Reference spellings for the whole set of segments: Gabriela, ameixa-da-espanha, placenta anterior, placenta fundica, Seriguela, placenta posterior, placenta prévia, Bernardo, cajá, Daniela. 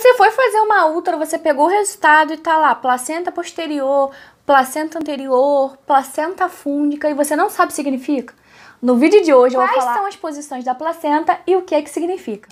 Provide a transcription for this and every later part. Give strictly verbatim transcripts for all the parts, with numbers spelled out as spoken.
Você foi fazer uma ultra, você pegou o resultado e tá lá, placenta posterior, placenta anterior, placenta fúngica, e você não sabe o que significa? No vídeo de hoje eu vou falar quais são as posições da placenta e o que é que significa.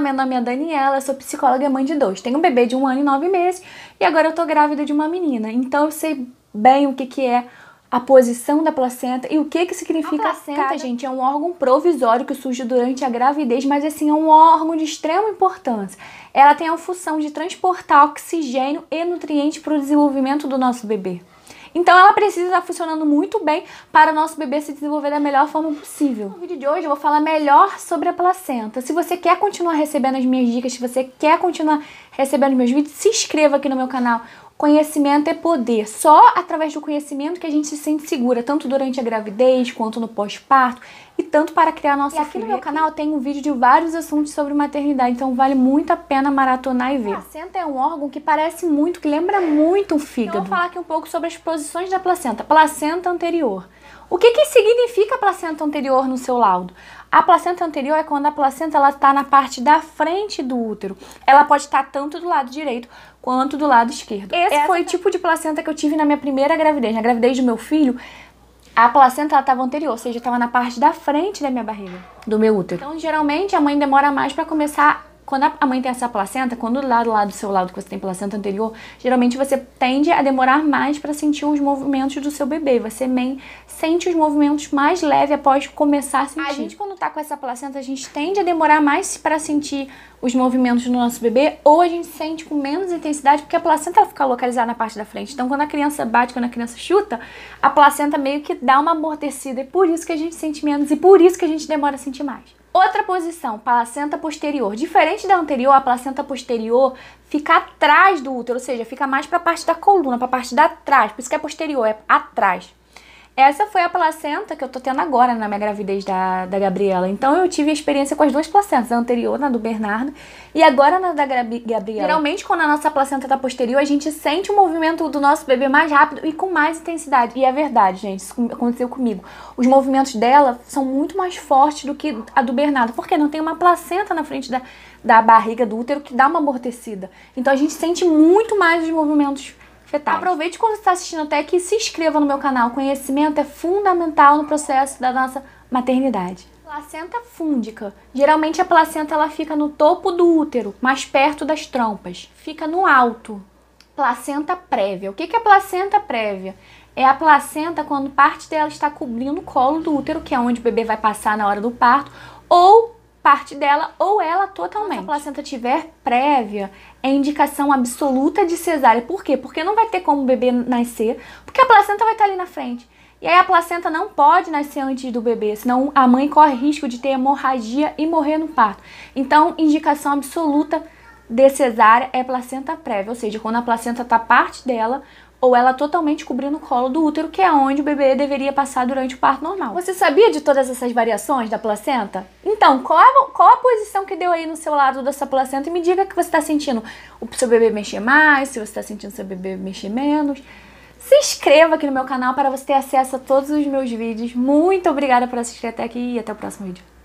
Meu nome é Daniela, sou psicóloga e mãe de dois. Tenho um bebê de um ano e nove meses e agora eu tô grávida de uma menina. Então eu sei bem o que que é a posição da placenta e o que que significa. A placenta, cada... gente, é um órgão provisório que surge durante a gravidez, mas assim, é um órgão de extrema importância. Ela tem a função de transportar oxigênio e nutrientes para o desenvolvimento do nosso bebê. Então ela precisa estar funcionando muito bem para o nosso bebê se desenvolver da melhor forma possível. No vídeo de hoje eu vou falar melhor sobre a placenta. Se você quer continuar recebendo as minhas dicas, se você quer continuar recebendo meus vídeos, se inscreva aqui no meu canal. Conhecimento é poder. Só através do conhecimento que a gente se sente segura, tanto durante a gravidez, quanto no pós-parto, e tanto para criar nossa filha. E aqui no meu canal tem um vídeo de vários assuntos sobre maternidade, então vale muito a pena maratonar e ver. A placenta é um órgão que parece muito, que lembra muito um fígado. Então, vou falar aqui um pouco sobre as posições da placenta. Placenta anterior. O que que significa a placenta anterior no seu laudo? A placenta anterior é quando a placenta ela está na parte da frente do útero. Ela pode estar tanto do lado direito quanto do lado esquerdo. Esse Essa foi o tipo de placenta que eu tive na minha primeira gravidez. Na gravidez do meu filho, a placenta estava anterior, ou seja, estava na parte da frente da minha barriga, do meu útero. Então, geralmente, a mãe demora mais para começar... Quando a mãe tem essa placenta, quando lá do lado do seu lado que você tem placenta anterior, geralmente você tende a demorar mais para sentir os movimentos do seu bebê. Você nem sente os movimentos mais leve após começar a sentir. A gente, quando tá com essa placenta, a gente tende a demorar mais para sentir os movimentos do nosso bebê, ou a gente sente com menos intensidade, porque a placenta ela fica localizada na parte da frente. Então, quando a criança bate, quando a criança chuta, a placenta meio que dá uma amortecida. É por isso que a gente sente menos e por isso que a gente demora a sentir mais. Outra posição, placenta posterior. Diferente da anterior, a placenta posterior fica atrás do útero, ou seja, fica mais para a parte da coluna, para a parte da trás. Por isso que é posterior, é atrás. Essa foi a placenta que eu tô tendo agora na minha gravidez da, da Gabriela. Então eu tive a experiência com as duas placentas, a anterior, na do Bernardo, e agora na da Gabriela. Geralmente quando a nossa placenta tá posterior, a gente sente o movimento do nosso bebê mais rápido e com mais intensidade. E é verdade, gente, isso aconteceu comigo. Os movimentos dela são muito mais fortes do que a do Bernardo, porque não tem uma placenta na frente da, da barriga do útero que dá uma amortecida. Então a gente sente muito mais os movimentos fetais. Aproveite quando você está assistindo até aqui e se inscreva no meu canal. Conhecimento é fundamental no processo da nossa maternidade. Placenta fúngica. Geralmente a placenta ela fica no topo do útero, mais perto das trompas. Fica no alto. Placenta prévia. O que é placenta prévia? É a placenta quando parte dela está cobrindo o colo do útero, que é onde o bebê vai passar na hora do parto, ou parte dela ou ela totalmente. Se a placenta tiver prévia, é indicação absoluta de cesárea. Por quê? Porque não vai ter como o bebê nascer, porque a placenta vai estar ali na frente. E aí a placenta não pode nascer antes do bebê, senão a mãe corre risco de ter hemorragia e morrer no parto. Então, indicação absoluta de cesárea é placenta prévia, ou seja, quando a placenta está parte dela ou ela totalmente cobrindo o colo do útero, que é onde o bebê deveria passar durante o parto normal. Você sabia de todas essas variações da placenta? Então, qual a, qual a posição que deu aí no seu lado dessa placenta? E me diga que você está sentindo o seu bebê mexer mais, se você está sentindo o seu bebê mexer menos. Se inscreva aqui no meu canal para você ter acesso a todos os meus vídeos. Muito obrigada por assistir até aqui e até o próximo vídeo.